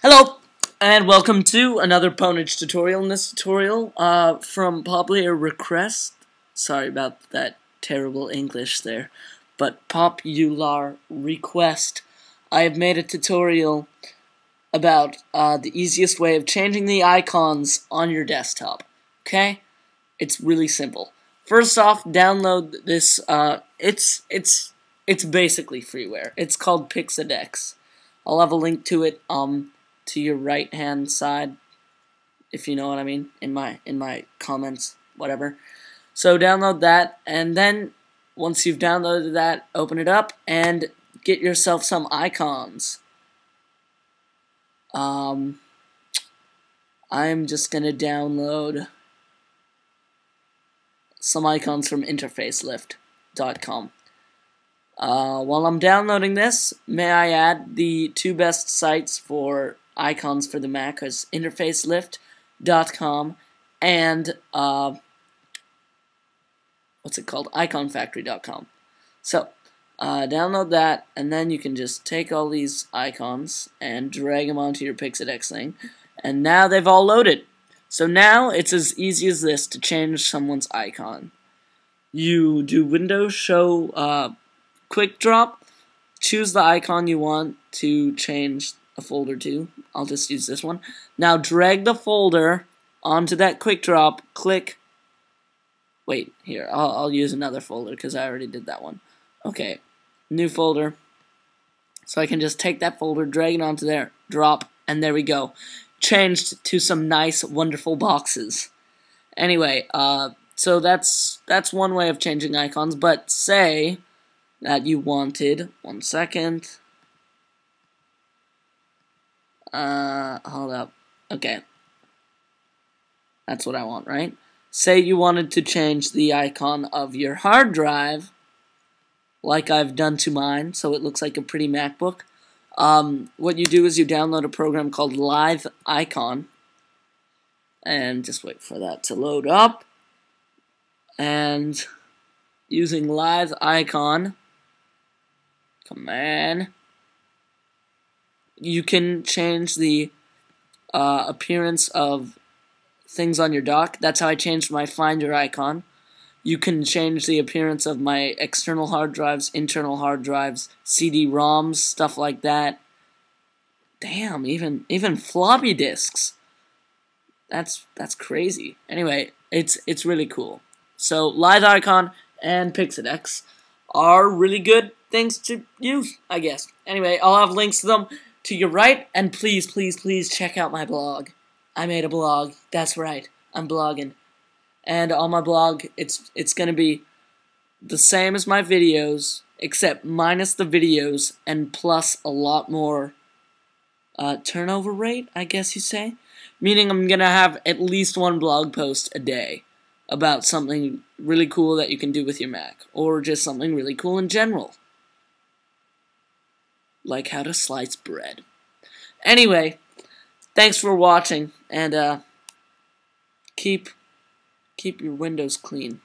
Hello, and welcome to another Pwnage tutorial. In this tutorial, from popular request, sorry about that terrible English there, but popular request, I have made a tutorial about the easiest way of changing the icons on your desktop. Okay, it's really simple. First off, download this. It's basically freeware. It's called Pixadex. I'll have a link to it. To your right hand side, if you know what I mean, in my comments, whatever. So download that, and then once you've downloaded that, open it up and get yourself some icons. I'm just gonna download some icons from interfacelift.com. While I'm downloading this, may I add the two best sites for icons for the Mac is interfacelift.com and what's it called? iconfactory.com. So download that, and then you can just take all these icons and drag them onto your Pixadex thing, and now they've all loaded. So now it's as easy as this to change someone's icon. You do window show quick drop, choose the icon you want to change a folder to. I'll just use this one. Now drag the folder onto that quick drop, click, wait, here, I'll use another folder because I already did that one. Okay, new folder. So I can just take that folder, drag it onto there, drop, and there we go. Changed to some nice, wonderful boxes. Anyway, so that's one way of changing icons, but say that you wanted, one second, hold up. Okay. That's what I want, right? Say you wanted to change the icon of your hard drive, like I've done to mine, so it looks like a pretty MacBook. What you do is you download a program called LiteIcon, and just wait for that to load up. And using LiteIcon, come on, you can change the appearance of things on your dock. That's how I changed my Finder icon. You can change the appearance of my external hard drives, internal hard drives, CD-ROMs, stuff like that. Damn, even floppy disks. That's crazy. Anyway, it's really cool. So LiteIcon and Pixadex are really good things to use, I guess. Anyway, I'll have links to them to your right, and please, please, please check out my blog. I made a blog. That's right. I'm blogging. And on my blog, it's going to be the same as my videos, except minus the videos and plus a lot more turnover rate, I guess you say. Meaning I'm going to have at least one blog post a day about something really cool that you can do with your Mac, or just something really cool in general, like how to slice bread. Anyway, thanks for watching, and keep your windows clean.